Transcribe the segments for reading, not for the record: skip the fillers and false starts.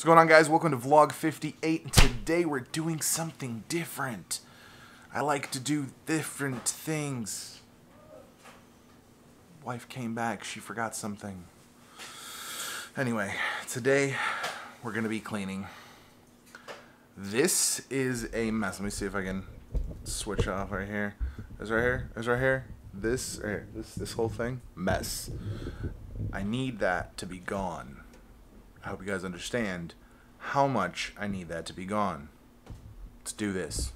What's going on, guys? Welcome to vlog 58. Today we're doing something different. I like to do different things. Wife came back, she forgot something. Anyway, today we're gonna be cleaning. This is a mess. Let me see if I can switch off right here. It's right here, it's right here. This right here, this whole thing, mess. I need that to be gone. I hope you guys understand how much I need that to be gone. Let's do this.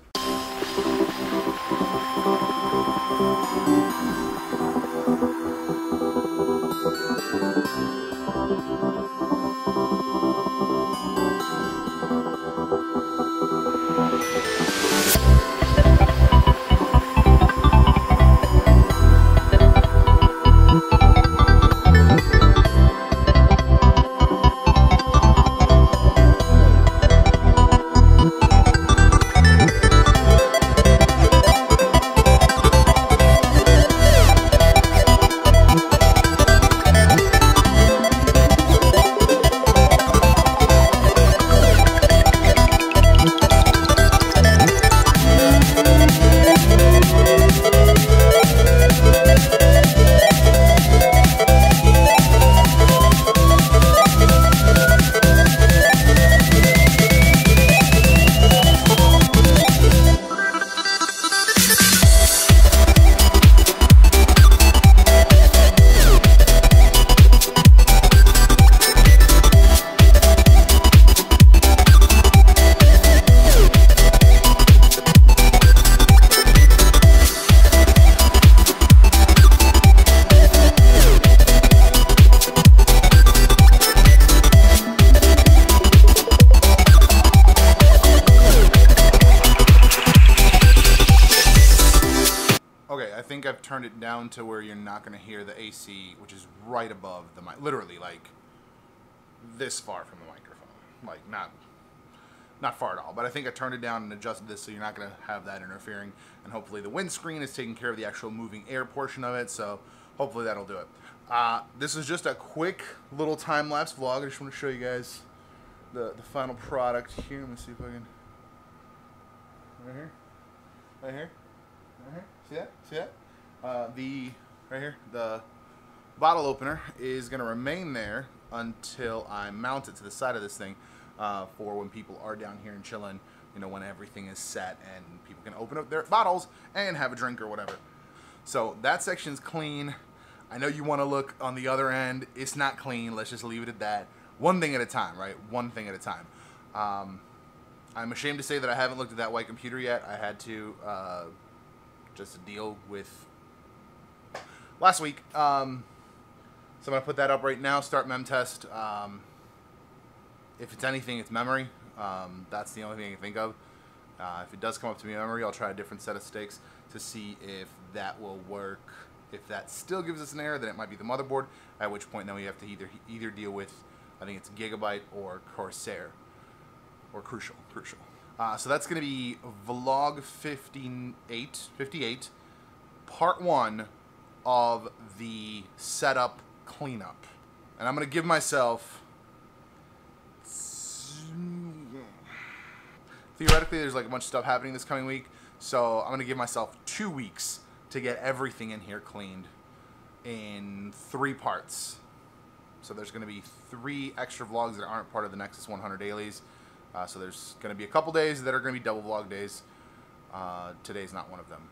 I've turned it down to where you're not going to hear the AC, which is right above the mic, literally like this far from the microphone, like not far at all, but I think I turned it down and adjusted this so you're not going to have that interfering, and hopefully the windscreen is taking care of the actual moving air portion of it, so hopefully that'll do it. This is just a quick little time-lapse vlog. I just want to show you guys the final product here. Let me see if I can, right here, right here, right here, see that, see that? Right here, the bottle opener is going to remain there until I mount it to the side of this thing for when people are down here and chilling, you know, when everything is set and people can open up their bottles and have a drink or whatever. So that section's clean. I know you want to look on the other end. It's not clean. Let's just leave it at that. One thing at a time, right? One thing at a time. I'm ashamed to say that I haven't looked at that white computer yet. I had to just deal with last week, so I'm going to put that up right now, start mem test. If it's anything, it's memory. That's the only thing I can think of. If it does come up to me memory, I'll try a different set of stakes to see if that will work. If that still gives us an error, then it might be the motherboard, at which point then we have to either deal with, I think it's Gigabyte or Corsair, or Crucial. So that's going to be vlog 58, part 1 of the setup cleanup. And I'm going to give myself, theoretically there's like a bunch of stuff happening this coming week, so I'm going to give myself 2 weeks to get everything in here cleaned in 3 parts. So there's going to be 3 extra vlogs that aren't part of the Nexus 100 dailies. So there's going to be a couple days that are going to be double vlog days. Today's not one of them.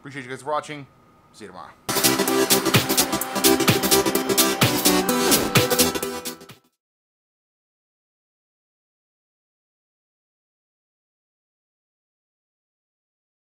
Appreciate you guys for watching. See you tomorrow.